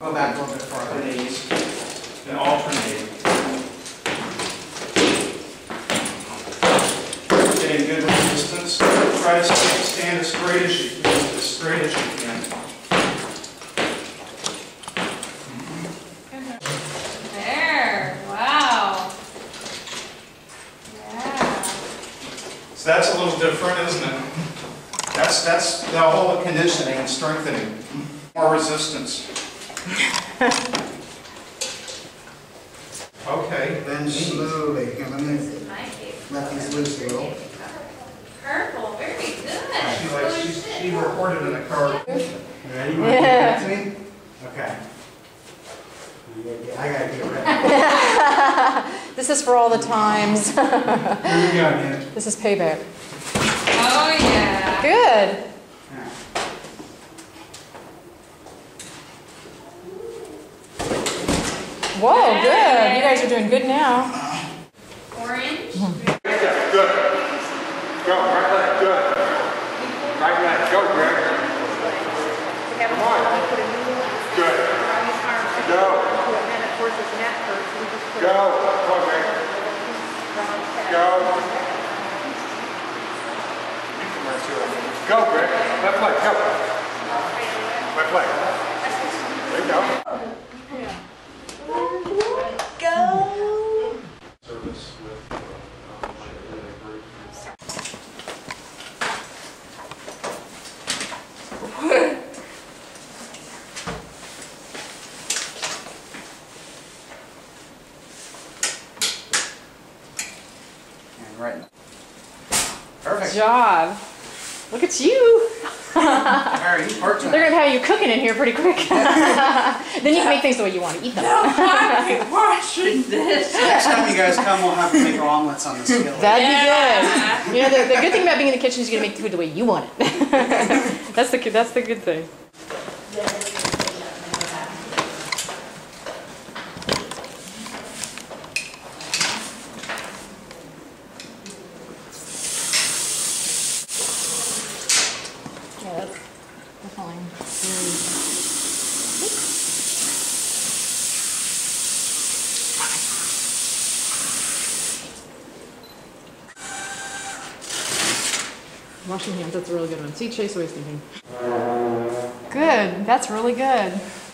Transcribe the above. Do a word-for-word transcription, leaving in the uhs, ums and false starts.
Go back a little bit farther. And alternate. Getting good resistance. Try to stand as straight as you can. As straight as you can. There. Wow. Yeah. So that's a little different, isn't it? That's that's the whole conditioning and strengthening. More resistance. Okay. Then slowly, and let me let these loose a little. Purple, very good. She like she, she recorded in a car. Ready? Yeah. Okay. I gotta get ready. This is for all the times. Here we go, man. This is payback. Oh yeah. Good. Whoa, good. You guys are doing good now. Orange. Good. Go, right leg, good. Right leg, go, Greg. Come on. Good. Go. Go. Go, Greg. Go. Go, Greg. Left leg, go. Left leg. There you go. Right. Perfect. Good job. Look at you. All right, you part time. They're going to have you cooking in here pretty quick. Then you can make things the way you want to eat them. No, I'm watching this. Next time you guys come, we'll have to make omelets on the skillet. That'd yeah. be good. You know, the, the good thing about being in the kitchen is you're going to make the food the way you want it. That's the, that's the good thing. Washing hands, that's a really good one. See, Chase always thinking. Good, that's really good.